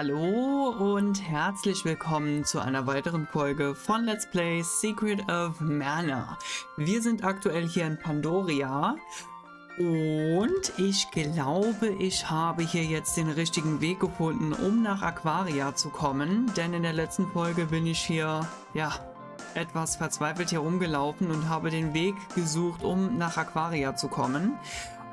Hallo und herzlich willkommen zu einer weiteren Folge von Let's Play Secret of Mana. Wir sind aktuell hier in Pandoria und ich glaube, ich habe hier jetzt den richtigen Weg gefunden, um nach Aquaria zu kommen. Denn in der letzten Folge bin ich hier, ja, etwas verzweifelt herumgelaufen und habe den Weg gesucht, um nach Aquaria zu kommen.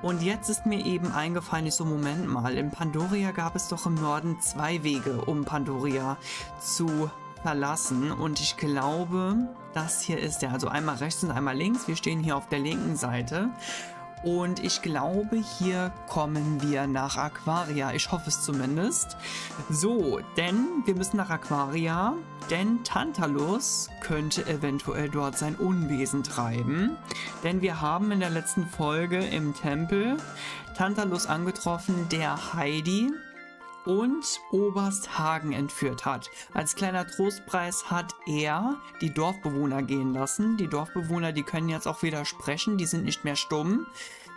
Und jetzt ist mir eben eingefallen, ich so, Moment mal, in Pandoria gab es doch im Norden zwei Wege, um Pandoria zu verlassen. Und ich glaube, das hier ist der, also einmal rechts und einmal links. Wir stehen hier auf der linken Seite. Und ich glaube, hier kommen wir nach Aquaria. Ich hoffe es zumindest. So, denn wir müssen nach Aquaria, denn Tantalus könnte eventuell dort sein Unwesen treiben. Denn wir haben in der letzten Folge im Tempel Tantalus angetroffen, der Heidi und Oberst Hagen entführt hat. Als kleiner Trostpreis hat er die Dorfbewohner gehen lassen. Die Dorfbewohner, die können jetzt auch wieder sprechen, die sind nicht mehr stumm.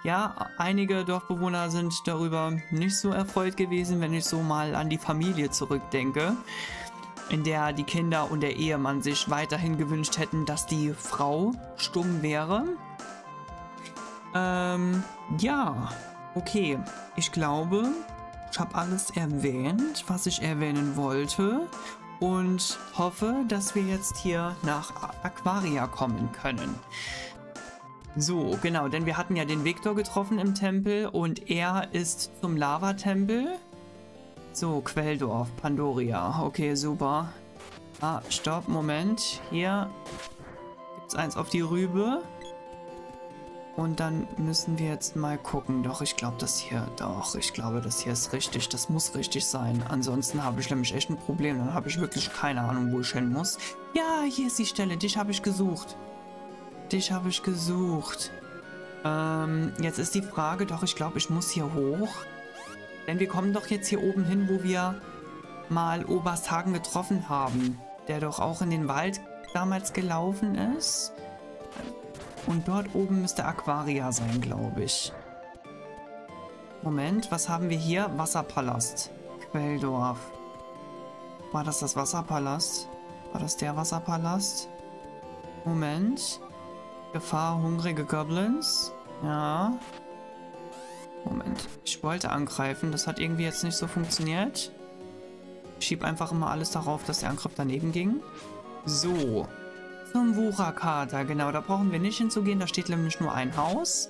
Ja, einige Dorfbewohner sind darüber nicht so erfreut gewesen, wenn ich so mal an die Familie zurückdenke, in der die Kinder und der Ehemann sich weiterhin gewünscht hätten, dass die Frau stumm wäre. Ja, okay, ich glaube, ich habe alles erwähnt, was ich erwähnen wollte, und hoffe, dass wir jetzt hier nach Aquaria kommen können. So, genau, denn wir hatten ja den Viktor getroffen im Tempel und er ist zum Lavatempel. So, Quelldorf, Pandoria. Okay, super. Ah, stopp, Moment. Hier gibt es eins auf die Rübe. Und dann müssen wir jetzt mal gucken. Doch, ich glaube, das hier ist richtig. Das muss richtig sein. Ansonsten habe ich nämlich echt ein Problem. Dann habe ich wirklich keine Ahnung, wo ich hin muss. Ja, hier ist die Stelle. Dich habe ich gesucht. Dich habe ich gesucht. Jetzt ist die Frage, doch, ich glaube, ich muss hier hoch. Denn wir kommen doch jetzt hier oben hin, wo wir mal Oberst Hagen getroffen haben. Der doch auch in den Wald damals gelaufen ist. Und dort oben müsste Aquaria sein, glaube ich. Moment, was haben wir hier? Wasserpalast. Quelldorf. War das Wasserpalast? War das der Wasserpalast? Moment. Gefahr hungrige Goblins. Ja. Moment. Ich wollte angreifen. Das hat irgendwie jetzt nicht so funktioniert. Ich schieb einfach immer alles darauf, dass der Angriff daneben ging. So. Zum Wucherkater, genau, da brauchen wir nicht hinzugehen, da steht nämlich nur ein Haus.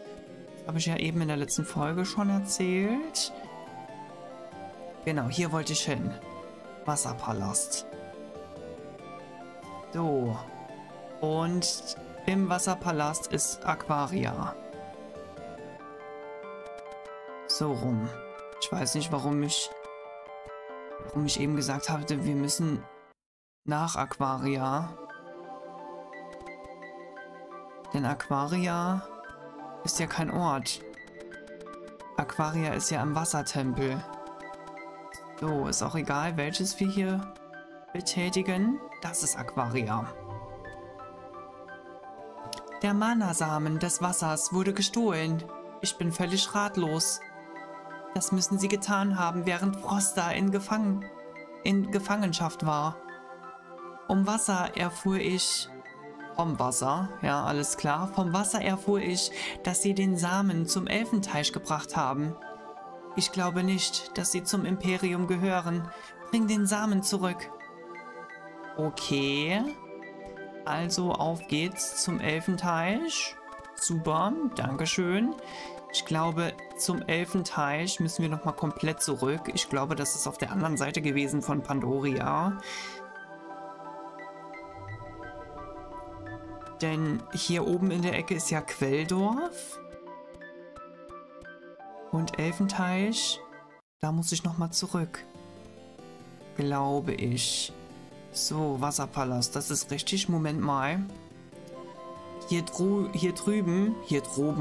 Das habe ich ja eben in der letzten Folge schon erzählt. Genau, hier wollte ich hin. Wasserpalast. So. Und im Wasserpalast ist Aquaria. So rum. Ich weiß nicht, warum ich eben gesagt habe, wir müssen nach Aquaria. Denn Aquaria ist ja kein Ort. Aquaria ist ja im Wassertempel. So, ist auch egal, welches wir hier betätigen. Das ist Aquaria. Der Mana-Samen des Wassers wurde gestohlen. Ich bin völlig ratlos. Das müssen sie getan haben, während Frosta in Gefangenschaft war. Um Wasser erfuhr ich... Vom Wasser, ja, alles klar. Vom Wasser erfuhr ich, dass sie den Samen zum Elfenteich gebracht haben. Ich glaube nicht, dass sie zum Imperium gehören. Bring den Samen zurück. Okay. Also auf geht's zum Elfenteich. Super, dankeschön. Ich glaube, zum Elfenteich müssen wir nochmal komplett zurück. Ich glaube, das ist auf der anderen Seite gewesen von Pandoria. Denn hier oben in der Ecke ist ja Quelldorf. Und Elfenteich. Da muss ich nochmal zurück. Glaube ich. So, Wasserpalast. Das ist richtig. Moment mal. Hier drüben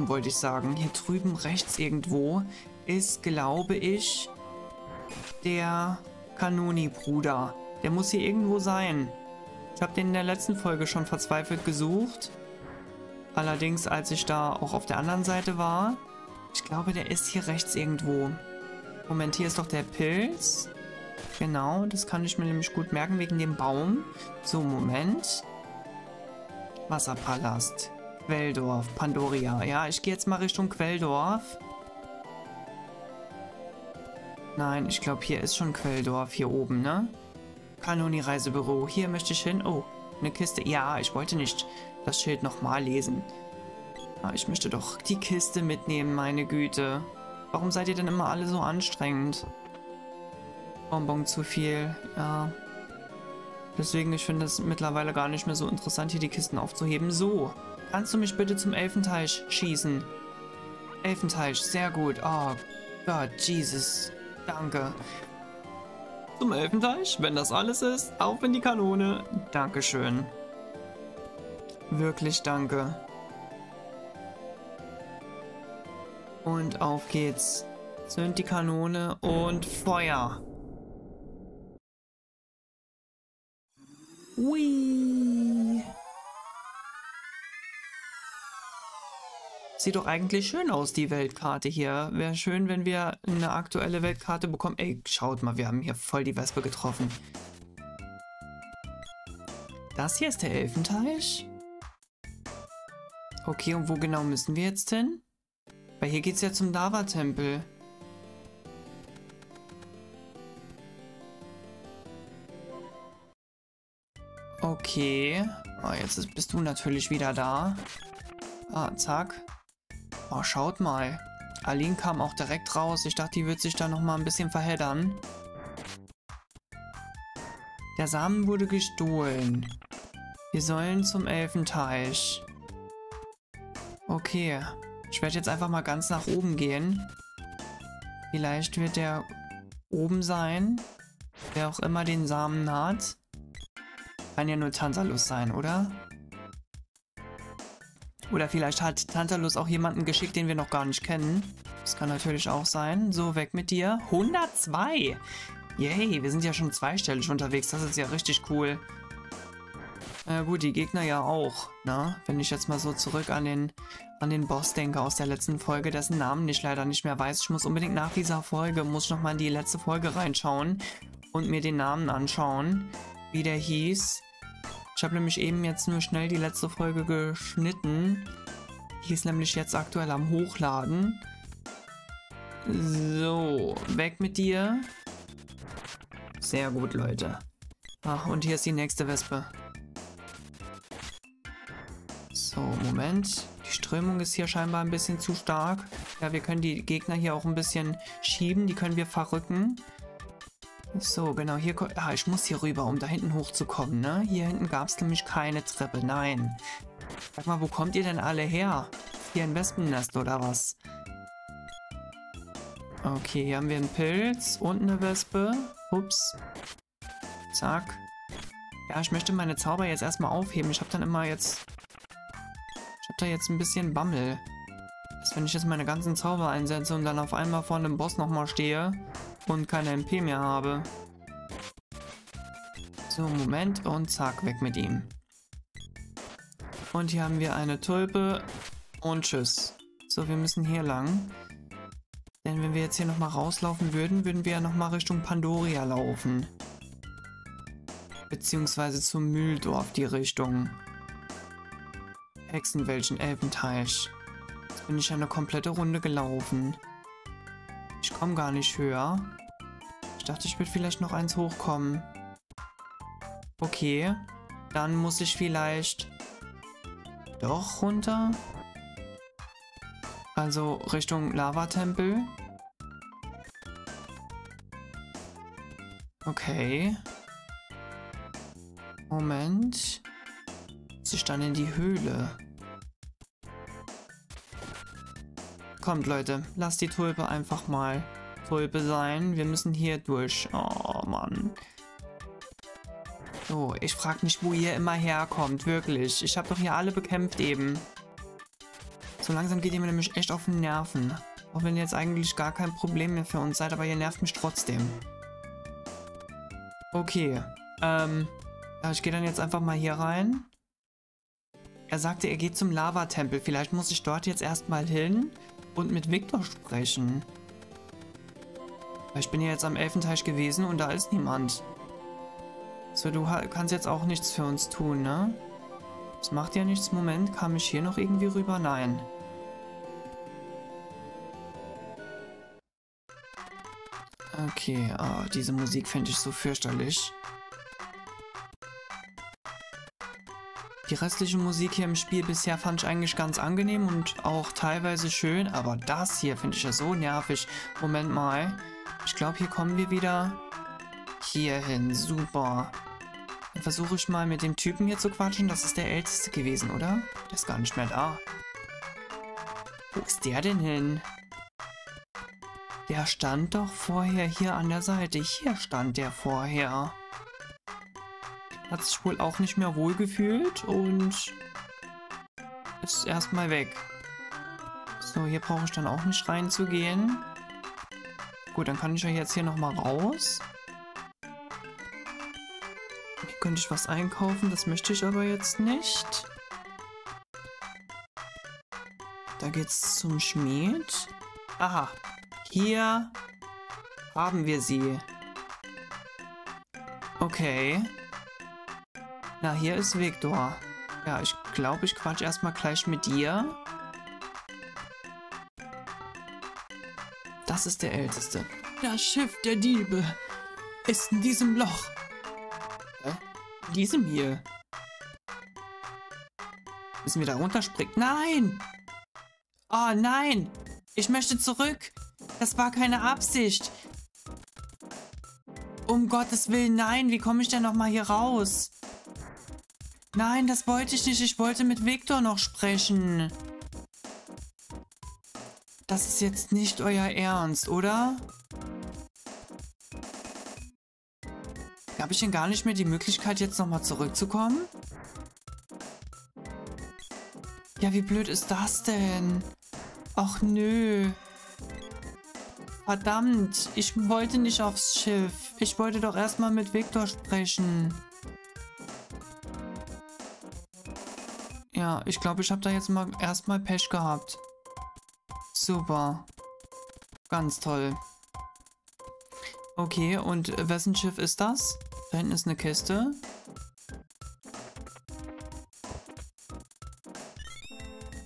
rechts irgendwo ist, glaube ich, der Canoni Brüder. Der muss hier irgendwo sein. Ich habe den in der letzten Folge schon verzweifelt gesucht. Allerdings, als ich da auch auf der anderen Seite war. Ich glaube, der ist hier rechts irgendwo. Moment, hier ist doch der Pilz. Genau, das kann ich mir nämlich gut merken, wegen dem Baum. So, Moment. Wasserpalast. Quelldorf, Pandoria. Ja, ich gehe jetzt mal Richtung Quelldorf. Nein, ich glaube, hier ist schon Quelldorf, hier oben, ne? Canoni Reisebüro. Hier möchte ich hin. Oh, eine Kiste. Ja, ich wollte nicht das Schild nochmal lesen. Ah, ich möchte doch die Kiste mitnehmen, meine Güte. Warum seid ihr denn immer alle so anstrengend? Bonbon zu viel, ja. Deswegen, ich finde es mittlerweile gar nicht mehr so interessant, hier die Kisten aufzuheben. So, kannst du mich bitte zum Elfenteich schießen? Elfenteich, sehr gut. Oh Gott, Jesus, danke. Zum Elfenteich, wenn das alles ist, auf in die Kanone. Dankeschön. Wirklich danke. Und auf geht's. Zünd die Kanone und Feuer. Ui. Sieht doch eigentlich schön aus, die Weltkarte hier. Wäre schön, wenn wir eine aktuelle Weltkarte bekommen. Ey, schaut mal, wir haben hier voll die Wespe getroffen. Das hier ist der Elfenteich. Okay, und wo genau müssen wir jetzt hin? Weil hier geht's ja zum Lavatempel. Okay. Oh, jetzt bist du natürlich wieder da. Ah, zack. Oh, schaut mal. Aline kam auch direkt raus. Ich dachte, die wird sich da nochmal ein bisschen verheddern. Der Samen wurde gestohlen. Wir sollen zum Elfenteich. Okay. Ich werde jetzt einfach mal ganz nach oben gehen. Vielleicht wird der oben sein. Wer auch immer den Samen hat. Kann ja nur Tantalus sein, oder? Oder vielleicht hat Tantalus auch jemanden geschickt, den wir noch gar nicht kennen. Das kann natürlich auch sein. So, weg mit dir. 102! Yay, wir sind ja schon zweistellig unterwegs. Das ist ja richtig cool. Gut, die Gegner ja auch. Ne? Wenn ich jetzt mal so zurück an den Boss denke aus der letzten Folge, dessen Namen ich leider nicht mehr weiß. Ich muss unbedingt nach dieser Folge, muss ich nochmal in die letzte Folge reinschauen und mir den Namen anschauen, wie der hieß. Ich habe nämlich eben jetzt nur schnell die letzte Folge geschnitten. Die ist nämlich jetzt aktuell am Hochladen. So, weg mit dir. Sehr gut, Leute. Ach, und hier ist die nächste Wespe. So, Moment. Die Strömung ist hier scheinbar ein bisschen zu stark. Ja, wir können die Gegner hier auch ein bisschen schieben. Die können wir verrücken. So, genau, hier... Ah, ich muss hier rüber, um da hinten hochzukommen, ne? Hier hinten gab es nämlich keine Treppe, nein. Sag mal, wo kommt ihr denn alle her? Hier ein Wespennest oder was? Okay, hier haben wir einen Pilz und eine Wespe. Ups. Zack. Ja, ich möchte meine Zauber jetzt erstmal aufheben. Ich habe dann immer jetzt... Ich habe da jetzt ein bisschen Bammel. Dass wenn ich jetzt meine ganzen Zauber einsetze und dann auf einmal vor einem Boss nochmal stehe... Und keine MP mehr habe. So, Moment. Und zack, weg mit ihm. Und hier haben wir eine Tulpe. Und tschüss. So, wir müssen hier lang. Denn wenn wir jetzt hier nochmal rauslaufen würden, würden wir ja nochmal Richtung Pandoria laufen. Beziehungsweise zum Mühldorf die Richtung. Hexenwäldchen, Elfenteich. Jetzt bin ich ja eine komplette Runde gelaufen. Ich komme gar nicht höher. Ich dachte, ich würde vielleicht noch eins hochkommen. Okay. Dann muss ich vielleicht... Doch runter? Also Richtung Lavatempel. Okay. Moment. Muss ich dann in die Höhle? Kommt, Leute. Lasst die Tulpe einfach mal Tulpe sein. Wir müssen hier durch. Oh, Mann. So, ich frage mich, wo ihr immer herkommt. Wirklich. Ich habe doch hier alle bekämpft eben. So langsam geht ihr mir nämlich echt auf den Nerven. Auch wenn ihr jetzt eigentlich gar kein Problem mehr für uns seid, aber ihr nervt mich trotzdem. Okay. Ich gehe dann jetzt einfach mal hier rein. Er sagte, er geht zum Lavatempel. Vielleicht muss ich dort jetzt erstmal hin. Und mit Viktor sprechen. Ich bin ja jetzt am Elfenteich gewesen und da ist niemand. So, du kannst jetzt auch nichts für uns tun, ne? Das macht ja nichts. Moment, kam ich hier noch irgendwie rüber? Nein. Okay, oh, diese Musik finde ich so fürchterlich. Die restliche Musik hier im Spiel bisher fand ich eigentlich ganz angenehm und auch teilweise schön, aber das hier finde ich ja so nervig. Moment mal, ich glaube, hier kommen wir wieder hierhin. Super. Dann versuche ich mal mit dem Typen hier zu quatschen. Das ist der Älteste gewesen, oder? Der ist gar nicht mehr da. Wo ist der denn hin? Der stand doch vorher hier an der Seite. Hier stand der vorher. Hat sich wohl auch nicht mehr wohl gefühlt und ist erstmal weg. So, hier brauche ich dann auch nicht reinzugehen. Gut, dann kann ich ja jetzt hier nochmal raus. Hier könnte ich was einkaufen, das möchte ich aber jetzt nicht. Da geht's zum Schmied. Aha. Hier haben wir sie. Okay. Na, hier ist Viktor. Ja, ich glaube, ich quatsch erstmal gleich mit dir. Das ist der Älteste. Das Schiff der Diebe ist in diesem Loch. Hä? In diesem hier. Müssen wir da runterspringen? Nein! Oh nein! Ich möchte zurück! Das war keine Absicht. Um Gottes Willen, nein. Wie komme ich denn nochmal hier raus? Nein, das wollte ich nicht. Ich wollte mit Viktor noch sprechen. Das ist jetzt nicht euer Ernst, oder? Habe ich denn gar nicht mehr die Möglichkeit, jetzt nochmal zurückzukommen? Ja, wie blöd ist das denn? Ach, nö. Verdammt, ich wollte nicht aufs Schiff. Ich wollte doch erstmal mit Viktor sprechen. Ja, ich glaube, ich habe da jetzt mal erstmal Pech gehabt. Super. Ganz toll. Okay, und wessen Schiff ist das? Da hinten ist eine Kiste.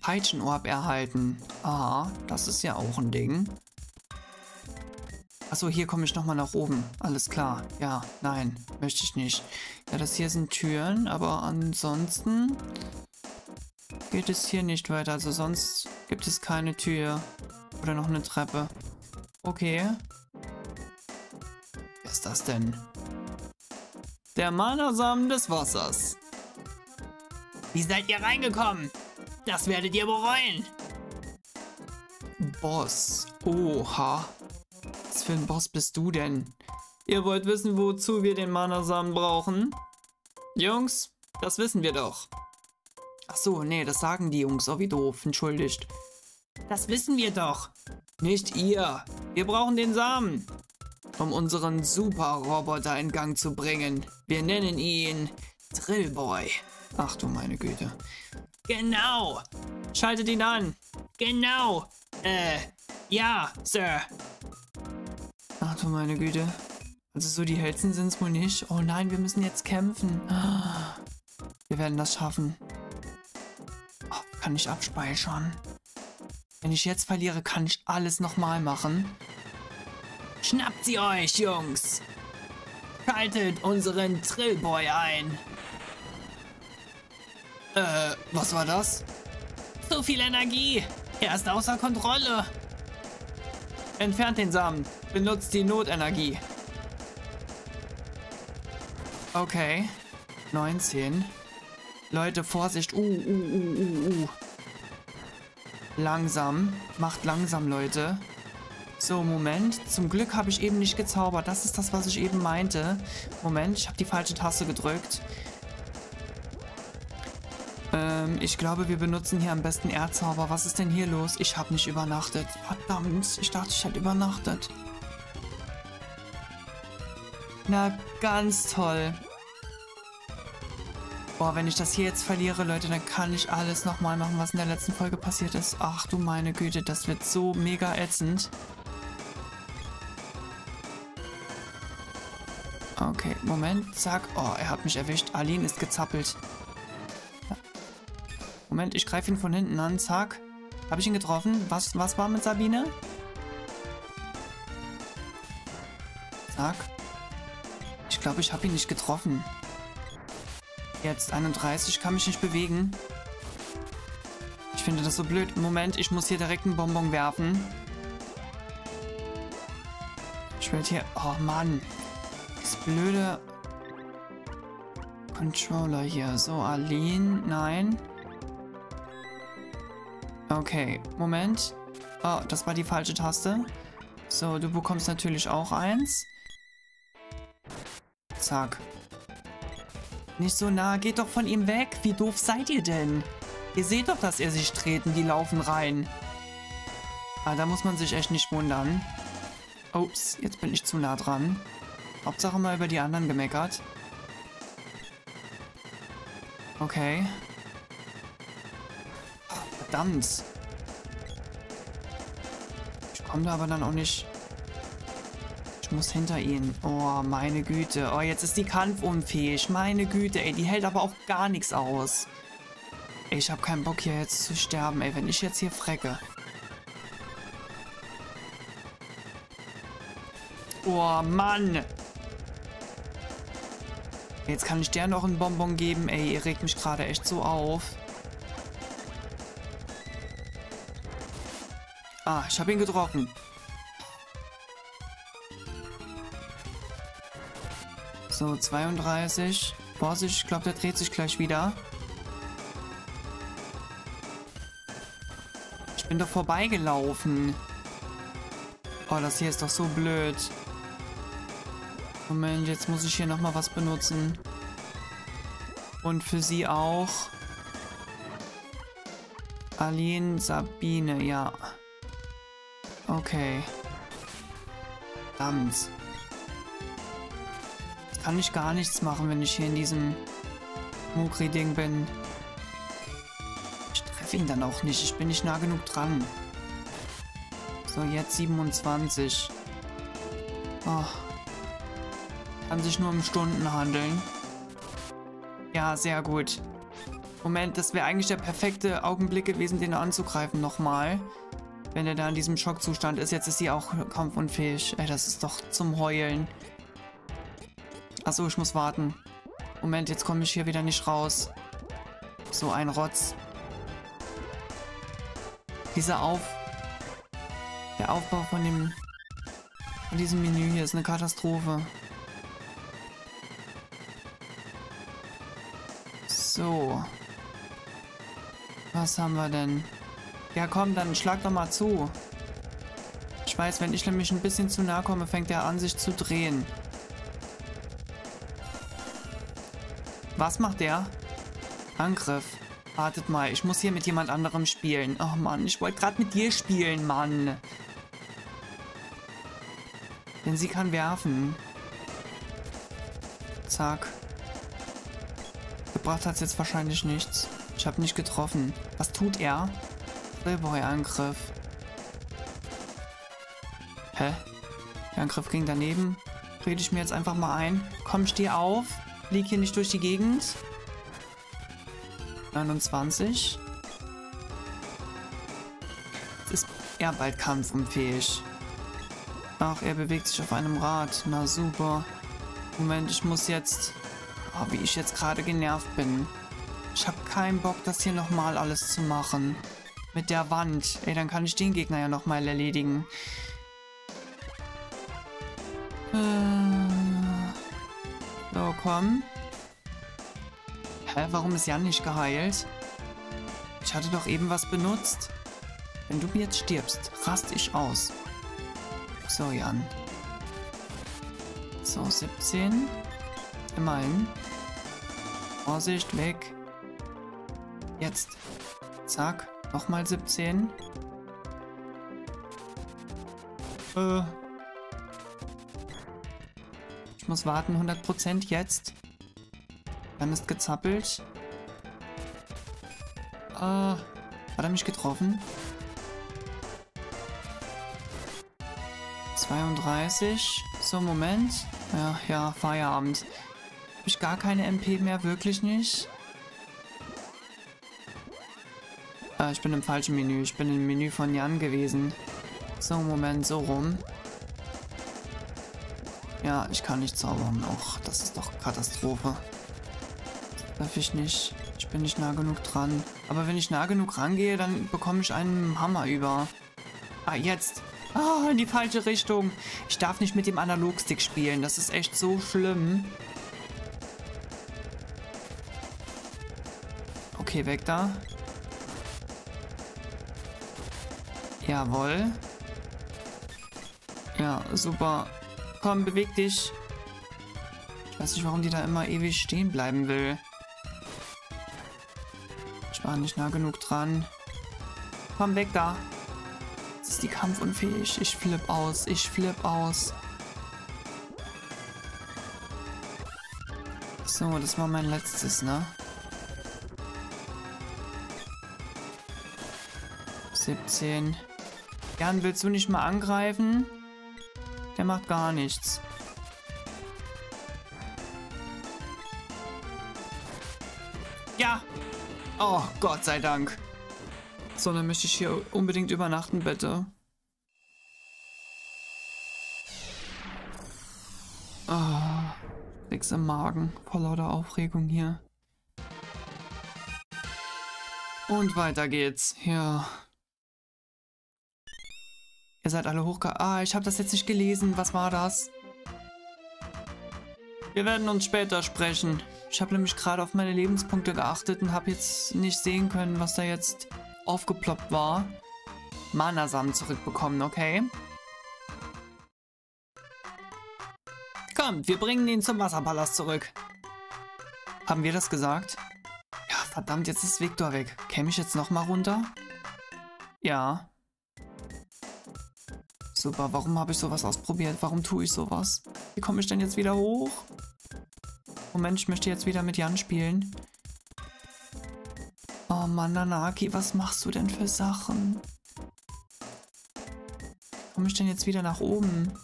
Peitschenorb erhalten. Aha, das ist ja auch ein Ding. Achso, hier komme ich nochmal nach oben. Alles klar. Ja, nein, möchte ich nicht. Ja, das hier sind Türen, aber ansonsten geht es hier nicht weiter. Also sonst gibt es keine Tür oder noch eine Treppe. Okay. Wer ist das denn? Der Mana-Samen des Wassers. Wie seid ihr reingekommen? Das werdet ihr bereuen. Boss. Oha. Was für ein Boss bist du denn? Ihr wollt wissen, wozu wir den Mana-Samen brauchen? Jungs, das wissen wir doch. Ach so, nee, das sagen die Jungs. Oh, wie doof. Entschuldigt. Das wissen wir doch. Nicht ihr. Wir brauchen den Samen, um unseren Super-Roboter in Gang zu bringen. Wir nennen ihn Drillboy. Ach du meine Güte. Genau. Schaltet ihn an. Genau. Ja, Sir. Ach du meine Güte. Also so die Hälsen sind es wohl nicht. Oh nein, wir müssen jetzt kämpfen. Wir werden das schaffen. Oh, kann ich abspeichern? Wenn ich jetzt verliere, kann ich alles nochmal machen. Schnappt sie euch, Jungs. Schaltet unseren Drillboy ein. Was war das? So viel Energie. Er ist außer Kontrolle. Entfernt den Samen. Benutzt die Notenergie. Okay. 19. Leute, Vorsicht. Langsam. Macht langsam, Leute. So, Moment. Zum Glück habe ich eben nicht gezaubert. Das ist das, was ich eben meinte. Moment, ich habe die falsche Taste gedrückt. Ich glaube, wir benutzen hier am besten Erdzauber. Was ist denn hier los? Ich habe nicht übernachtet. Verdammt, ich dachte, ich hätte übernachtet. Na, ganz toll. Boah, wenn ich das hier jetzt verliere, Leute, dann kann ich alles nochmal machen, was in der letzten Folge passiert ist. Ach du meine Güte, das wird so mega ätzend. Okay, Moment, zack. Oh, er hat mich erwischt. Aline ist gezappelt. Moment, ich greife ihn von hinten an, zack. Habe ich ihn getroffen? Was war mit Sabine? Zack. Ich glaube, ich habe ihn nicht getroffen. Jetzt 31, kann mich nicht bewegen. Ich finde das so blöd. Moment, ich muss hier direkt einen Bonbon werfen. Ich werde hier... Oh Mann. Das blöde... Controller hier. So, Aline. Nein. Okay, Moment. Oh, das war die falsche Taste. So, du bekommst natürlich auch eins. Zack. Nicht so nah. Geht doch von ihm weg. Wie doof seid ihr denn? Ihr seht doch, dass er sich treten. Die laufen rein. Ah, da muss man sich echt nicht wundern. Ups, jetzt bin ich zu nah dran. Hauptsache mal über die anderen gemeckert. Okay. Verdammt. Ich komme da aber dann auch nicht... Ich muss hinter ihn. Oh, meine Güte. Oh, jetzt ist die kampfunfähig. Meine Güte, ey. Die hält aber auch gar nichts aus. Ich habe keinen Bock, hier jetzt zu sterben, ey. Wenn ich jetzt hier frecke. Oh, Mann. Jetzt kann ich der noch einen Bonbon geben. Ey, ihr regt mich gerade echt so auf. Ah, ich habe ihn getroffen. So, 32. Vorsicht, ich glaube, der dreht sich gleich wieder. Ich bin doch vorbeigelaufen. Oh, das hier ist doch so blöd. Moment, jetzt muss ich hier nochmal was benutzen. Und für sie auch. Aline, Sabine, ja. Okay. Verdammt. Kann ich gar nichts machen, wenn ich hier in diesem Mugri-Ding bin. Ich treffe ihn dann auch nicht. Ich bin nicht nah genug dran. So, jetzt 27. Oh. Kann sich nur um Stunden handeln. Ja, sehr gut. Moment, das wäre eigentlich der perfekte Augenblick gewesen, den anzugreifen nochmal. Wenn er da in diesem Schockzustand ist. Jetzt ist sie auch kampfunfähig. Ey, das ist doch zum Heulen. Achso, ich muss warten. Moment, jetzt komme ich hier wieder nicht raus. So ein Rotz. Der Aufbau von diesem Menü hier ist eine Katastrophe. So. Was haben wir denn? Ja komm, dann schlag doch mal zu. Ich weiß, wenn ich nämlich ein bisschen zu nahe komme, fängt er an, sich zu drehen. Was macht der? Angriff. Wartet mal, ich muss hier mit jemand anderem spielen. Oh Mann, ich wollte gerade mit dir spielen, Mann. Denn sie kann werfen. Zack. Gebracht hat es jetzt wahrscheinlich nichts. Ich habe nicht getroffen. Was tut er? Drillboy-Angriff. Hä? Der Angriff ging daneben. Rede ich mir jetzt einfach mal ein. Komm, steh auf. Flieg hier nicht durch die Gegend. 29. Jetzt ist er bald kampfunfähig. Ach, er bewegt sich auf einem Rad. Na super. Moment, ich muss jetzt... Oh, wie ich jetzt gerade genervt bin. Ich habe keinen Bock, das hier nochmal alles zu machen. Mit der Wand. Ey, dann kann ich den Gegner ja nochmal erledigen. So, komm. Hä, warum ist Jan nicht geheilt? Ich hatte doch eben was benutzt. Wenn du jetzt stirbst, raste ich aus. So, Jan. So, 17. Immerhin. Vorsicht, weg. Jetzt. Zack. Nochmal 17. Ich muss warten, 100% jetzt. Dann ist gezappelt. Hat er mich getroffen? 32. So, Moment. Ach ja, Feierabend. Hab ich gar keine MP mehr? Wirklich nicht? Ich bin im falschen Menü. Ich bin im Menü von Jan gewesen. So, Moment, so rum. Ja, ich kann nicht zaubern. Och, das ist doch Katastrophe. Darf ich nicht. Ich bin nicht nah genug dran. Aber wenn ich nah genug rangehe, dann bekomme ich einen Hammer über. Ah, jetzt. Ah, in die falsche Richtung. Ich darf nicht mit dem Analogstick spielen. Das ist echt so schlimm. Okay, weg da. Jawohl. Ja, super. Komm, beweg dich. Ich weiß nicht, warum die da immer ewig stehen bleiben will. Ich war nicht nah genug dran. Komm, weg da. Jetzt ist die kampfunfähig. Ich flipp aus. Ich flipp aus. So, das war mein letztes, ne? 17. Jan, willst du nicht mal angreifen? Der macht gar nichts. Ja! Oh, Gott sei Dank. So, dann möchte ich hier unbedingt übernachten, bitte. Oh, nix im Magen. Vor lauter Aufregung hier. Und weiter geht's. Ja. Ihr seid alle hochge... Ah, ich habe das jetzt nicht gelesen. Was war das? Wir werden uns später sprechen. Ich habe nämlich gerade auf meine Lebenspunkte geachtet und habe jetzt nicht sehen können, was da jetzt aufgeploppt war. Mana-Samen zurückbekommen, okay? Kommt, wir bringen ihn zum Wasserpalast zurück. Haben wir das gesagt? Ja, verdammt, jetzt ist Viktor weg. Käme ich jetzt nochmal runter? Ja. Super, warum habe ich sowas ausprobiert? Warum tue ich sowas? Wie komme ich denn jetzt wieder hoch? Moment, ich möchte jetzt wieder mit Jan spielen. Oh Mann, Nanaki, was machst du denn für Sachen? Wie komme ich denn jetzt wieder nach oben?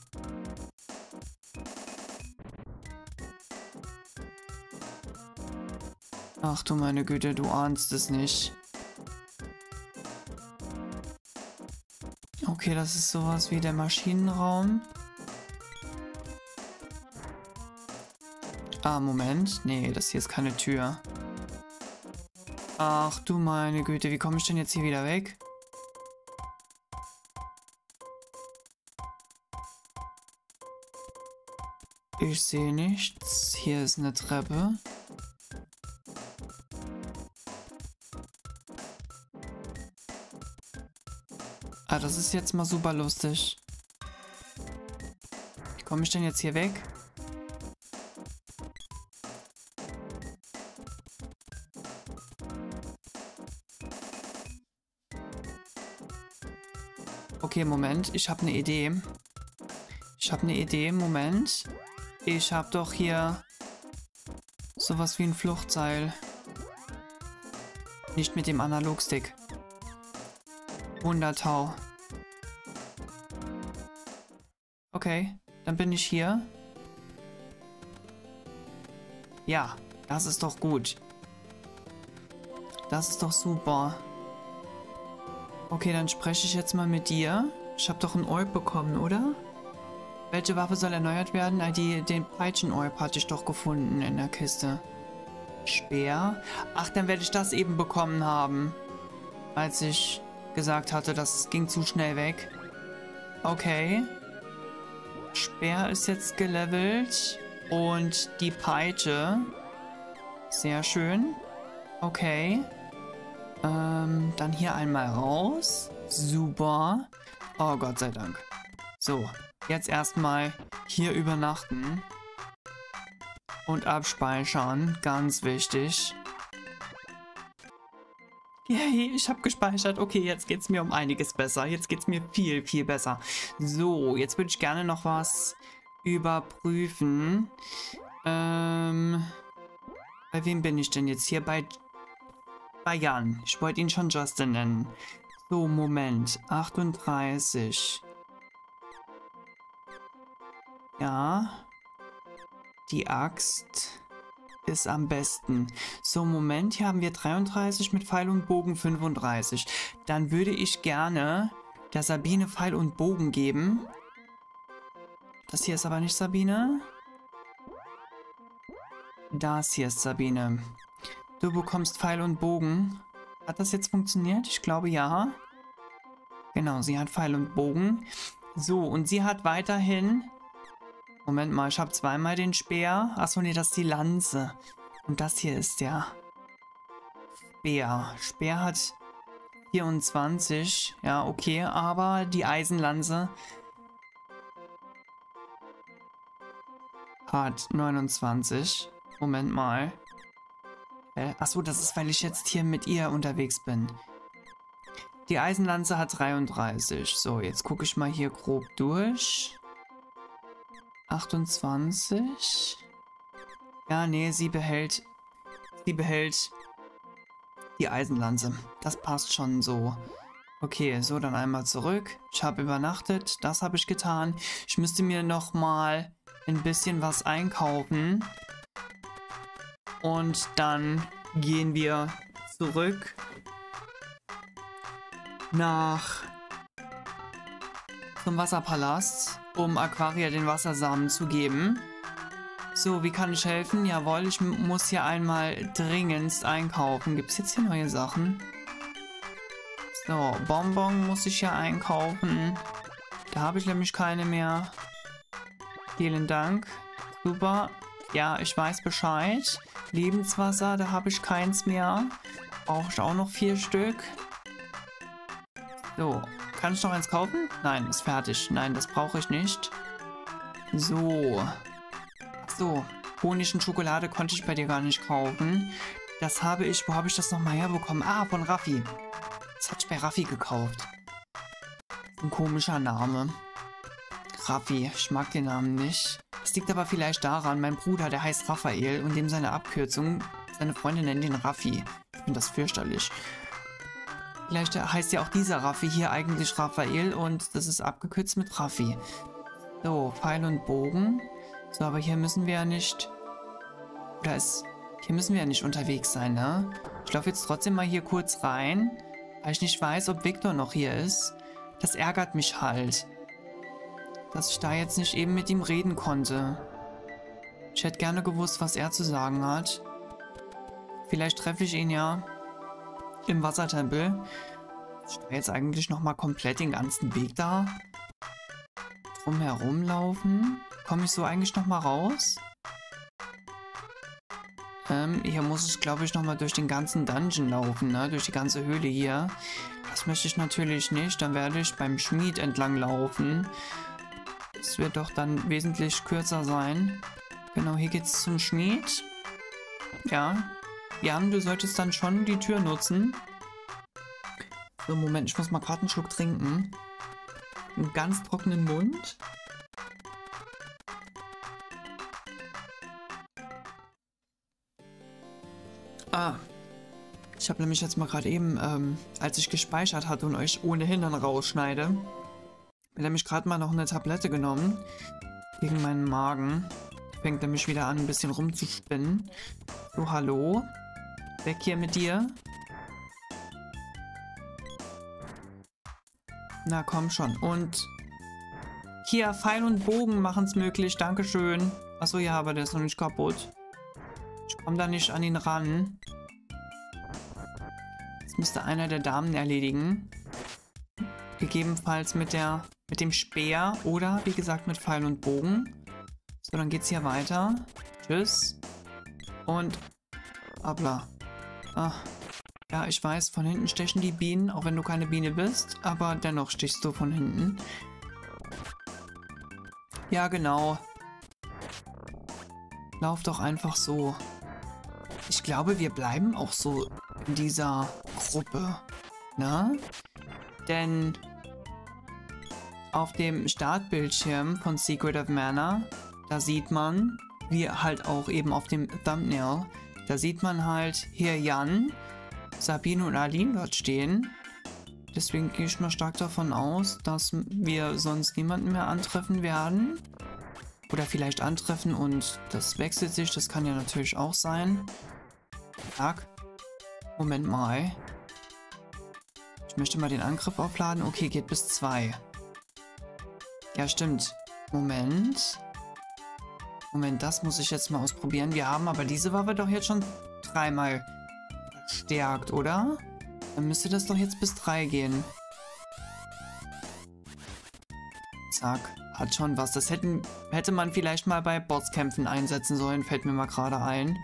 Ach du meine Güte, du ahnst es nicht. Okay, das ist sowas wie der Maschinenraum. Ah, Moment. Nee, das hier ist keine Tür. Ach du meine Güte, wie komme ich denn jetzt hier wieder weg? Ich sehe nichts. Hier ist eine Treppe. Ah, das ist jetzt mal super lustig. Wie komme ich denn jetzt hier weg? Okay, Moment. Ich habe eine Idee. Moment. Ich habe doch hier sowas wie ein Fluchtseil. Nicht mit dem Analogstick. Wundertau. Okay, dann bin ich hier. Ja, das ist doch gut. Das ist doch super. Okay, dann spreche ich jetzt mal mit dir. Ich habe doch einen Orb bekommen, oder? Welche Waffe soll erneuert werden? Den Peitschen-Orb hatte ich doch gefunden in der Kiste. Speer? Ach, dann werde ich das eben bekommen haben. Als ich gesagt hatte, das ging zu schnell weg. Okay. Speer ist jetzt gelevelt. Und die Peitsche. Sehr schön. Okay. Dann hier einmal raus. Super. Oh, Gott sei Dank. So, jetzt erstmal hier übernachten. Und abspeichern. Ganz wichtig. Yay, ich habe gespeichert. Okay, jetzt geht's mir um einiges besser. Jetzt geht's mir viel, viel besser. So, jetzt würde ich gerne noch was überprüfen. Bei wem bin ich denn jetzt hier? Bei Jan. Ich wollte ihn schon Justin nennen. So, Moment. 38. Ja. Die Axt ist am besten. So, Moment, hier haben wir 33 mit Pfeil und Bogen 35. Dann würde ich gerne der Sabine Pfeil und Bogen geben. Das hier ist aber nicht Sabine. Das hier ist Sabine. Du bekommst Pfeil und Bogen. Hat das jetzt funktioniert? Ich glaube ja. Genau, sie hat Pfeil und Bogen. So, und sie hat weiterhin... Moment mal, ich habe zweimal den Speer. Achso, nee, das ist die Lanze. Und das hier ist der Speer. Speer hat 24. Ja, okay, aber die Eisenlanze hat 29. Moment mal. Achso, das ist, weil ich jetzt hier mit ihr unterwegs bin. Die Eisenlanze hat 33. So, jetzt gucke ich mal hier grob durch. 28. Ja, nee, sie behält die Eisenlanze. Das passt schon so. Okay, so, dann einmal zurück. Ich habe übernachtet, das habe ich getan. Ich müsste mir nochmal ein bisschen was einkaufen. Und dann gehen wir zurück nach zum Wasserpalast, um Aquaria den Wassersamen zu geben. So, wie kann ich helfen? Jawohl, ich muss hier einmal dringendst einkaufen. Gibt es jetzt hier neue Sachen? So, Bonbon muss ich hier einkaufen. Da habe ich nämlich keine mehr. Vielen Dank. Super. Ja, ich weiß Bescheid. Lebenswasser, da habe ich keins mehr. Brauche ich auch noch 4 Stück. So, kann ich noch eins kaufen? Nein, ist fertig. Nein, das brauche ich nicht. So. So, Honig und Schokolade konnte ich bei dir gar nicht kaufen. Das habe ich, wo habe ich das nochmal herbekommen? Ah, von Raffi. Das hatte ich bei Raffi gekauft. Ein komischer Name. Raffi, ich mag den Namen nicht. Das liegt aber vielleicht daran, mein Bruder, der heißt Raphael und dem seine Abkürzung, seine Freunde nennen den Raffi. Ich finde das fürchterlich. Vielleicht heißt ja auch dieser Raffi hier eigentlich Raphael und das ist abgekürzt mit Raffi. So, Pfeil und Bogen. So, aber hier müssen wir ja nicht... Oder ist... Hier müssen wir ja nicht unterwegs sein, ne? Ich laufe jetzt trotzdem mal hier kurz rein, weil ich nicht weiß, ob Viktor noch hier ist. Das ärgert mich halt, dass ich da jetzt nicht eben mit ihm reden konnte. Ich hätte gerne gewusst, was er zu sagen hat. Vielleicht treffe ich ihn ja im Wassertempel. Ich will jetzt eigentlich nochmal komplett den ganzen Weg da drumherum laufen. Komme ich so eigentlich nochmal raus? Hier muss ich, glaube ich, nochmal durch den ganzen Dungeon laufen, ne? Durch die ganze Höhle hier. Das möchte ich natürlich nicht. Dann werde ich beim Schmied entlang laufen. Das wird doch dann wesentlich kürzer sein. Genau, hier geht's zum Schmied. Ja. Jan, du solltest dann schon die Tür nutzen. So, Moment, ich muss mal gerade einen Schluck trinken. Einen ganz trockenen Mund. Ah. Ich habe nämlich jetzt mal gerade eben, als ich gespeichert hatte und euch ohnehin dann rausschneide, ich habe nämlich gerade mal noch eine Tablette genommen gegen meinen Magen. Fängt nämlich wieder an, ein bisschen rumzuspinnen. So, hallo. Weg hier mit dir. Na, komm schon. Und hier, Pfeil und Bogen machen es möglich. Dankeschön. Achso, ja, aber der ist noch nicht kaputt. Ich komme da nicht an ihn ran. Das müsste einer der Damen erledigen. Gegebenenfalls mit dem Speer oder, wie gesagt, mit Pfeil und Bogen. So, dann geht's hier weiter. Tschüss. Und... Abla. Ah. Ja, ich weiß, von hinten stechen die Bienen, auch wenn du keine Biene bist. Aber dennoch stichst du von hinten. Ja, genau. Lauf doch einfach so. Ich glaube, wir bleiben auch so in dieser Gruppe. Na? Denn... Auf dem Startbildschirm von Secret of Mana, da sieht man, wie halt auch eben auf dem Thumbnail, da sieht man halt hier Jan, Sabine und Aline dort stehen. Deswegen gehe ich mal stark davon aus, dass wir sonst niemanden mehr antreffen werden. Oder vielleicht antreffen und das wechselt sich. Das kann ja natürlich auch sein. Tag. Moment mal. Ich möchte mal den Angriff aufladen. Okay, geht bis 2. Ja, stimmt. Moment. Moment, das muss ich jetzt mal ausprobieren. Wir haben aber diese Waffe doch jetzt schon 3-mal verstärkt, oder? Dann müsste das doch jetzt bis 3 gehen. Zack. Hat schon was. Das hätte man vielleicht mal bei Bosskämpfen einsetzen sollen, fällt mir mal gerade ein.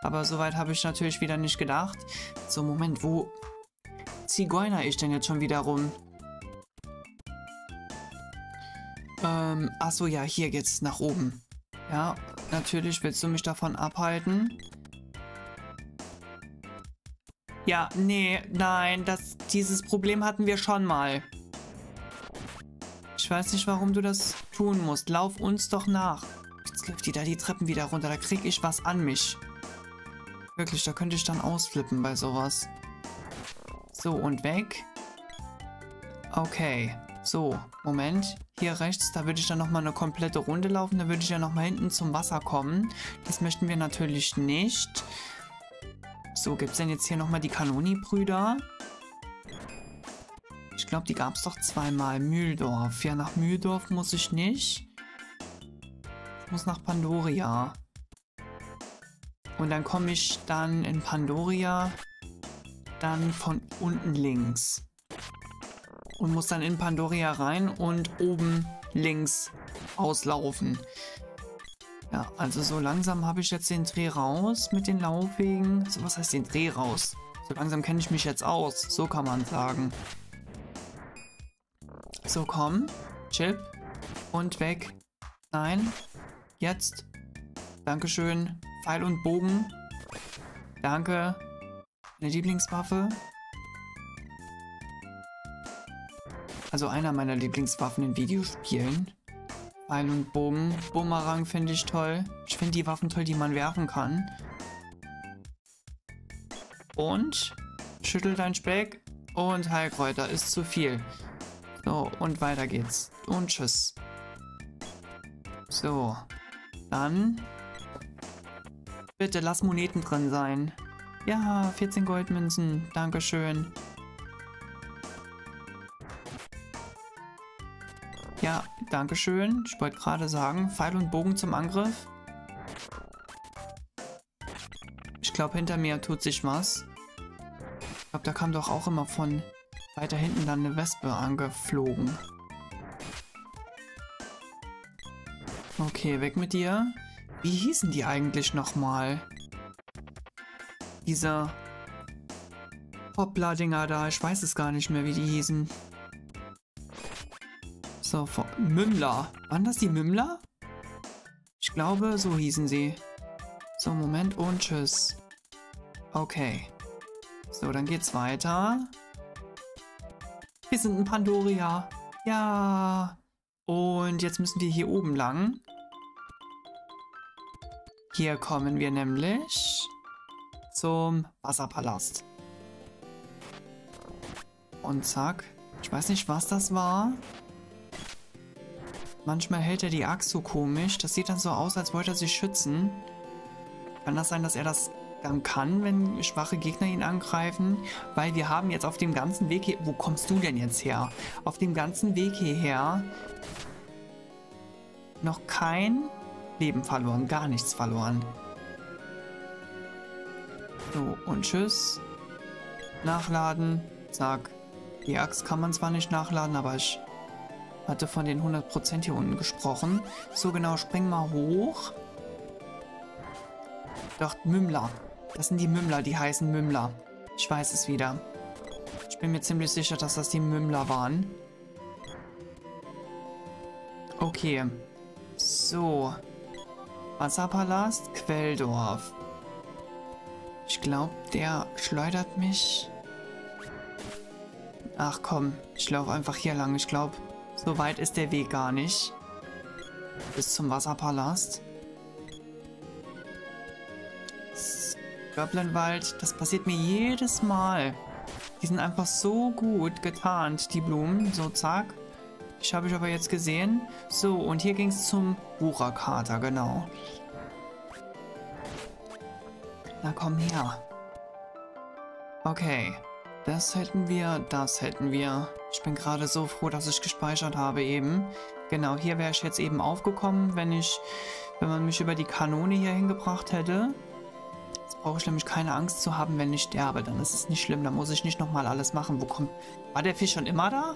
Aber soweit habe ich natürlich wieder nicht gedacht. So, Moment, wo zigeuner ich denn jetzt schon wieder rum? Achso, ja, hier geht's nach oben. Ja, natürlich willst du mich davon abhalten. Ja, nee, nein, dieses Problem hatten wir schon mal. Ich weiß nicht, warum du das tun musst. Lauf uns doch nach. Jetzt läuft die da die Treppen wieder runter. Da kriege ich was an mich. Wirklich, da könnte ich dann ausflippen bei sowas. So, und weg. Okay. So, Moment. Hier rechts, da würde ich dann nochmal eine komplette Runde laufen. Da würde ich ja nochmal hinten zum Wasser kommen. Das möchten wir natürlich nicht. So, gibt es denn jetzt hier nochmal die Canoni Brüder? Ich glaube, die gab es doch 2-mal. Mühldorf. Ja, nach Mühldorf muss ich nicht. Ich muss nach Pandoria. Und dann komme ich dann in Pandoria dann von unten links. Und muss dann in Pandoria rein und oben links auslaufen. Ja, also so langsam habe ich jetzt den Dreh raus mit den Laufwegen. So, was heißt den Dreh raus? So langsam kenne ich mich jetzt aus. So kann man sagen. So, komm. Chip. Und weg. Nein. Jetzt. Dankeschön. Pfeil und Bogen. Danke. Meine Lieblingswaffe. Also einer meiner Lieblingswaffen in Videospielen. Pfeil und Bogen. Bumerang finde ich toll. Ich finde die Waffen toll, die man werfen kann. Und schüttel dein Speck. Und Heilkräuter. Ist zu viel. So, und weiter geht's. Und tschüss. So. Dann. Bitte, lass Moneten drin sein. Ja, 14 Goldmünzen. Dankeschön. Ja, dankeschön. Ich wollte gerade sagen, Pfeil und Bogen zum Angriff. Ich glaube, hinter mir tut sich was. Ich glaube, da kam doch auch immer von weiter hinten dann eine Wespe angeflogen. Okay, weg mit dir. Wie hießen die eigentlich nochmal? Diese Hoppla-Dinger da. Ich weiß es gar nicht mehr, wie die hießen. So, Mümmler. Waren das die Mümmler? Ich glaube, so hießen sie. So, Moment und tschüss. Okay. So, dann geht's weiter. Wir sind in Pandoria. Ja. Und jetzt müssen wir hier oben lang. Hier kommen wir nämlich zum Wasserpalast. Und zack. Ich weiß nicht, was das war. Manchmal hält er die Axt so komisch. Das sieht dann so aus, als wollte er sich schützen. Kann das sein, dass er das dann kann, wenn schwache Gegner ihn angreifen, weil wir haben jetzt auf dem ganzen Weg hier... Wo kommst du denn jetzt her? Auf dem ganzen Weg hierher noch kein Leben verloren, gar nichts verloren. So, und tschüss. Nachladen, zack. Die Axt kann man zwar nicht nachladen, aber ich hatte von den 100% hier unten gesprochen. So genau, spring mal hoch. Doch, Mümmler. Das sind die Mümmler, die heißen Mümmler. Ich weiß es wieder. Ich bin mir ziemlich sicher, dass das die Mümmler waren. Okay. So. Wasserpalast, Quelldorf. Ich glaube, der schleudert mich. Ach komm, ich laufe einfach hier lang. Ich glaube, so weit ist der Weg gar nicht. Bis zum Wasserpalast. Göblenwald, das passiert mir jedes Mal. Die sind einfach so gut getarnt, die Blumen. So, zack. Ich habe ich aber jetzt gesehen. So, und hier ging es zum Wucherkater, genau. Na komm her. Okay. Das hätten wir, das hätten wir. Ich bin gerade so froh, dass ich gespeichert habe eben. Genau, hier wäre ich jetzt eben aufgekommen, wenn man mich über die Kanone hier hingebracht hätte. Jetzt brauche ich nämlich keine Angst zu haben, wenn ich sterbe. Dann ist es nicht schlimm, dann muss ich nicht nochmal alles machen. Wo kommt... War der Fisch schon immer da?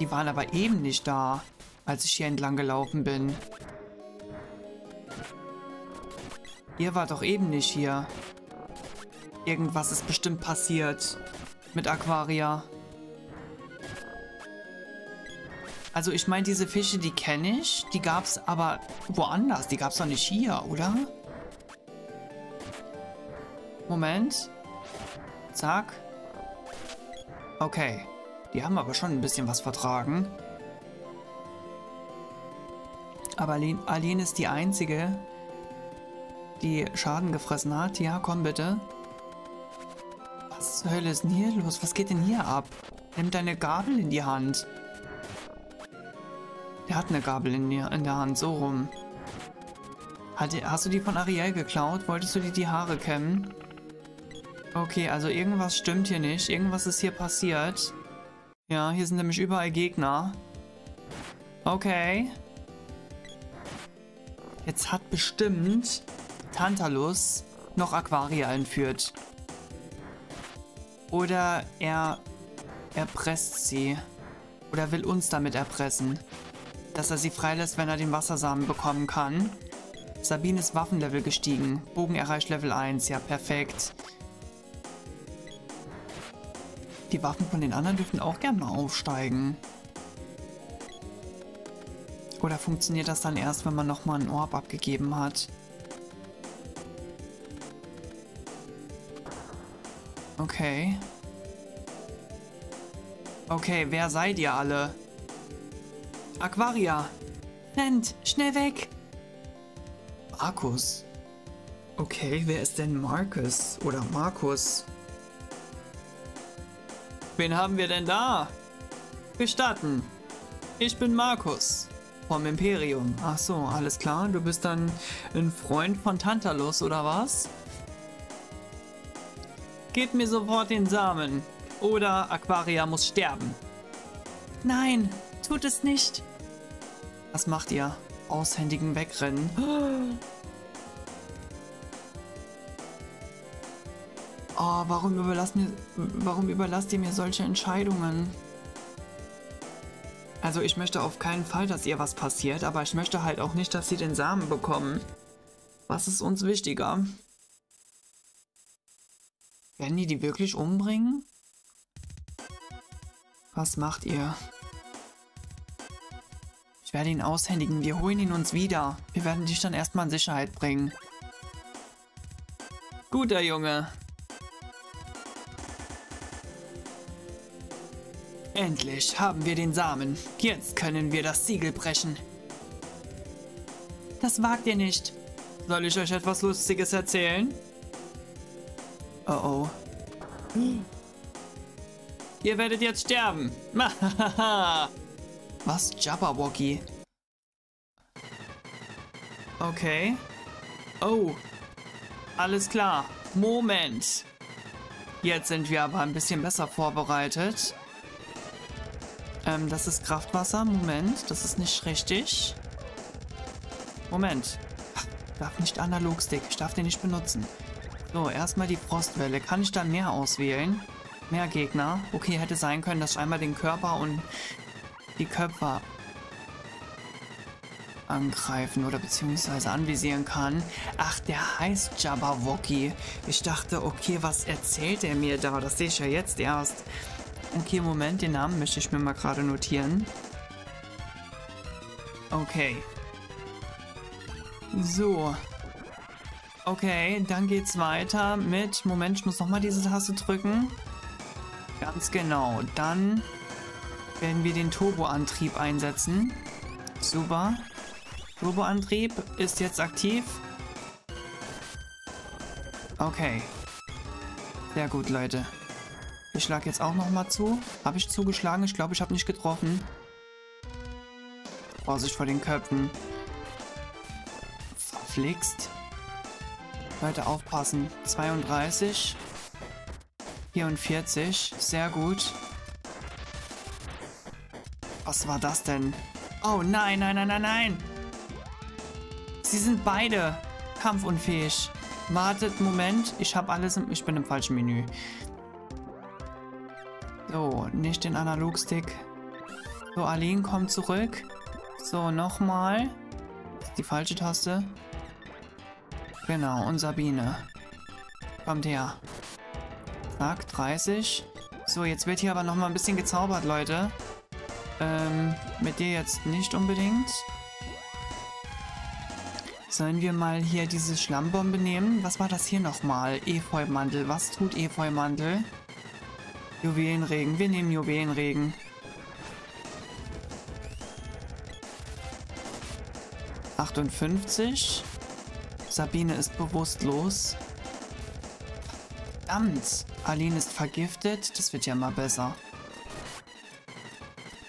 Die waren aber eben nicht da, als ich hier entlang gelaufen bin. Ihr wart doch eben nicht hier. Irgendwas ist bestimmt passiert mit Aquaria. Also ich meine, diese Fische, die kenne ich. Die gab es aber woanders. Die gab es doch nicht hier, oder? Moment. Zack. Okay. Die haben aber schon ein bisschen was vertragen. Aber Aline ist die Einzige, die Schaden gefressen hat. Ja, komm bitte. Was zur Hölle ist denn hier los? Was geht denn hier ab? Nimm deine Gabel in die Hand. Der hat eine Gabel in der Hand, so rum. Hast du die von Ariel geklaut? Wolltest du dir die Haare kämmen? Okay, also irgendwas stimmt hier nicht. Irgendwas ist hier passiert. Ja, hier sind nämlich überall Gegner. Okay. Jetzt hat bestimmt Tantalus noch Aquaria entführt. Oder er erpresst sie. Oder will uns damit erpressen. Dass er sie freilässt, wenn er den Wassersamen bekommen kann. Sabines Waffenlevel gestiegen. Bogen erreicht Level 1. Ja, perfekt. Die Waffen von den anderen dürfen auch gerne mal aufsteigen. Oder funktioniert das dann erst, wenn man nochmal einen Orb abgegeben hat? Okay. Okay, wer seid ihr alle? Aquaria! Rennt! Schnell weg! Marcus? Okay, wer ist denn Marcus? Oder Markus? Wen haben wir denn da? Gestatten! Ich bin Marcus. Vom Imperium. Ach so, alles klar. Du bist dann ein Freund von Tantalus, oder was? Gebt mir sofort den Samen. Oder Aquaria muss sterben. Nein, tut es nicht. Was macht ihr? Aushändigen Wegrennen. Oh, warum überlasst ihr mir solche Entscheidungen? Also ich möchte auf keinen Fall, dass ihr was passiert, aber ich möchte halt auch nicht, dass sie den Samen bekommen. Was ist uns wichtiger? Werden die wirklich umbringen? Was macht ihr? Ich werde ihn aushändigen. Wir holen ihn uns wieder. Wir werden dich dann erstmal in Sicherheit bringen. Guter Junge. Endlich haben wir den Samen. Jetzt können wir das Siegel brechen. Das wagt ihr nicht. Soll ich euch etwas Lustiges erzählen? Oh oh. Ihr werdet jetzt sterben. Was? Jabberwocky? Okay. Oh. Alles klar. Moment. Jetzt sind wir aber ein bisschen besser vorbereitet. Das ist Kraftwasser. Moment. Das ist nicht richtig. Moment. Ich darf nicht Analogstick. Ich darf den nicht benutzen. So, erstmal die Frostwelle. Kann ich da mehr auswählen? Mehr Gegner? Okay, hätte sein können, dass ich einmal den Körper und die Köpfe angreifen oder beziehungsweise anvisieren kann. Ach, der heißt Jabberwocky. Ich dachte, okay, was erzählt er mir da? Das sehe ich ja jetzt erst. Okay, Moment, den Namen möchte ich mir mal gerade notieren. Okay. So. Okay, dann geht's weiter mit... Moment, ich muss nochmal diese Taste drücken. Ganz genau. Dann werden wir den Turboantrieb einsetzen. Super. Turboantrieb ist jetzt aktiv. Okay. Sehr gut, Leute. Ich schlage jetzt auch nochmal zu. Habe ich zugeschlagen? Ich glaube, ich habe nicht getroffen. Vorsicht vor den Köpfen. Verflixt. Leute, aufpassen. 32. 44. Sehr gut. Was war das denn? Oh nein, nein, nein, nein, nein. Sie sind beide kampfunfähig. Wartet, Moment. Ich habe alles im... Ich bin im falschen Menü. So, nicht den Analogstick. So, Aline, komm zurück. So, nochmal. Die falsche Taste. Genau, und Sabine. Kommt her. Zack, 30. So, jetzt wird hier aber nochmal ein bisschen gezaubert, Leute. Mit dir jetzt nicht unbedingt. Sollen wir mal hier diese Schlammbombe nehmen? Was war das hier nochmal? Efeumantel. Was tut Efeumantel? Juwelenregen. Wir nehmen Juwelenregen. Sabine ist bewusstlos. Verdammt! Aline ist vergiftet. Das wird ja mal besser.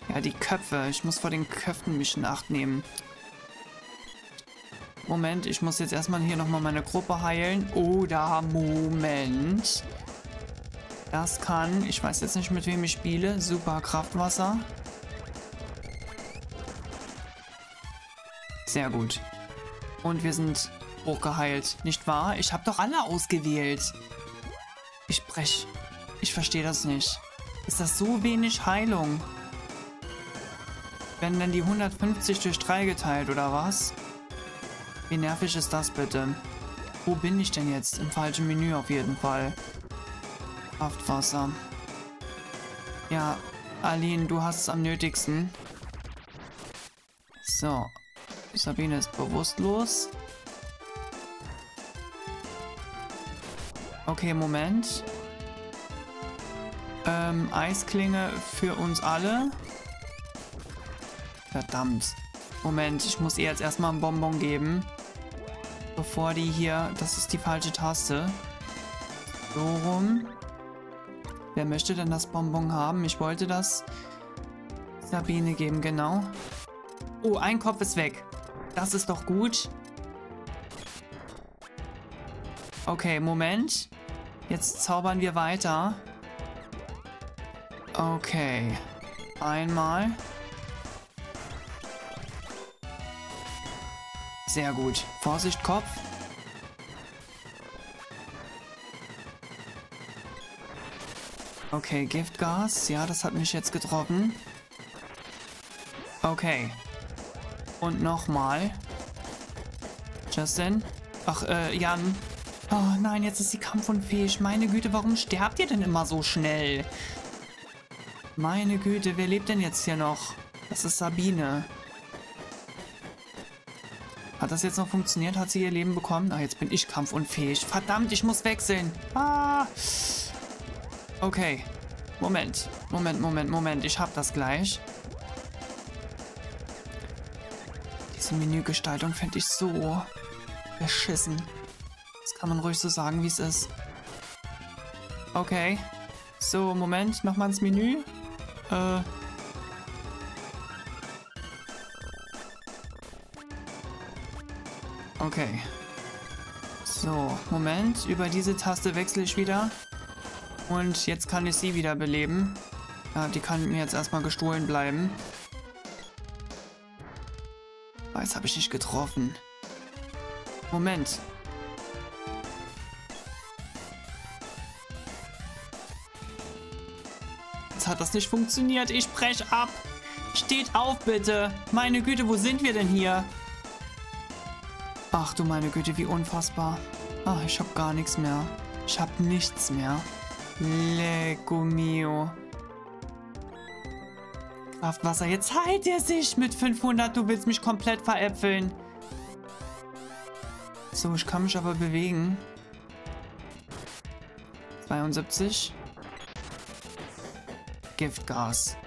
Ja, die Köpfe. Ich muss vor den Köpfen mich in Acht nehmen. Moment, ich muss jetzt erstmal hier nochmal meine Gruppe heilen. Oder Moment. Das kann... Ich weiß jetzt nicht, mit wem ich spiele. Super Kraftwasser. Sehr gut. Und wir sind hochgeheilt. Nicht wahr? Ich habe doch alle ausgewählt. Ich brech. Ich verstehe das nicht. Ist das so wenig Heilung? Werden denn die 150 durch 3 geteilt, oder was? Wie nervig ist das bitte? Wo bin ich denn jetzt? Im falschen Menü auf jeden Fall. Kraftwasser. Ja, Aline, du hast es am nötigsten. So. Sabine ist bewusstlos. Okay, Moment. Eisklinge für uns alle. Verdammt. Moment, ich muss ihr jetzt erstmal ein Bonbon geben. Bevor die hier... Das ist die falsche Taste. So rum. Wer möchte denn das Bonbon haben? Ich wollte das Sabine geben, genau. Oh, ein Kopf ist weg. Das ist doch gut. Okay, Moment. Jetzt zaubern wir weiter. Okay. Einmal. Sehr gut. Vorsicht, Kopf. Okay, Giftgas. Ja, das hat mich jetzt getroffen. Okay. Und nochmal. Justin. Ach, Jan. Oh nein, jetzt ist sie kampfunfähig. Meine Güte, warum sterbt ihr denn immer so schnell? Meine Güte, wer lebt denn jetzt hier noch? Das ist Sabine. Hat das jetzt noch funktioniert? Hat sie ihr Leben bekommen? Ach, jetzt bin ich kampfunfähig. Verdammt, ich muss wechseln. Ah. Okay. Moment. Moment, Moment, Moment. Ich hab das gleich. Diese Menügestaltung finde ich so beschissen. Das kann man ruhig so sagen, wie es ist. Okay. So, Moment. Nochmal ins Menü. Okay. So, Moment. Über diese Taste wechsle ich wieder. Und jetzt kann ich sie wieder beleben. Ja, die kann mir jetzt erstmal gestohlen bleiben. Jetzt habe ich nicht getroffen. Moment. Jetzt hat das nicht funktioniert. Ich brech ab. Steht auf, bitte. Meine Güte, wo sind wir denn hier? Ach du meine Güte, wie unfassbar. Ach, ich habe gar nichts mehr. Ich habe nichts mehr. Lecco mio. Kraftwasser, jetzt heilt er sich mit 500. Du willst mich komplett veräpfeln. So, ich kann mich aber bewegen. 72. Giftgas.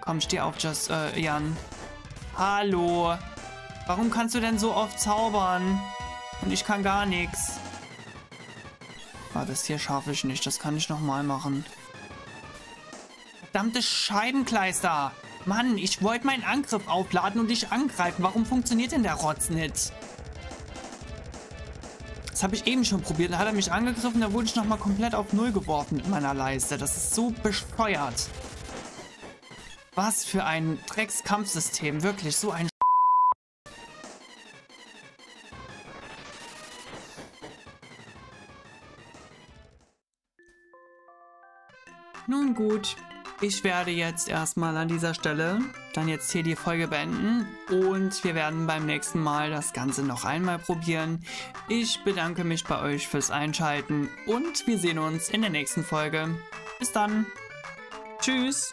Komm, steh auf, Jan. Hallo. Warum kannst du denn so oft zaubern? Und ich kann gar nichts. Ah, das hier schaffe ich nicht. Das kann ich nochmal machen. verdammtes Scheibenkleister. Mann, ich wollte meinen Angriff aufladen und dich angreifen. Warum funktioniert denn der Rotz nicht? Das habe ich eben schon probiert. Da hat er mich angegriffen, da wurde ich nochmal komplett auf Null geworfen mit meiner Leiste. Das ist so bescheuert. Was für ein Dreckskampfsystem. Wirklich, so ein Nun gut, ich werde jetzt erstmal an dieser Stelle dann jetzt hier die Folge beenden und wir werden beim nächsten Mal das Ganze noch einmal probieren. Ich bedanke mich bei euch fürs Einschalten und wir sehen uns in der nächsten Folge. Bis dann. Tschüss.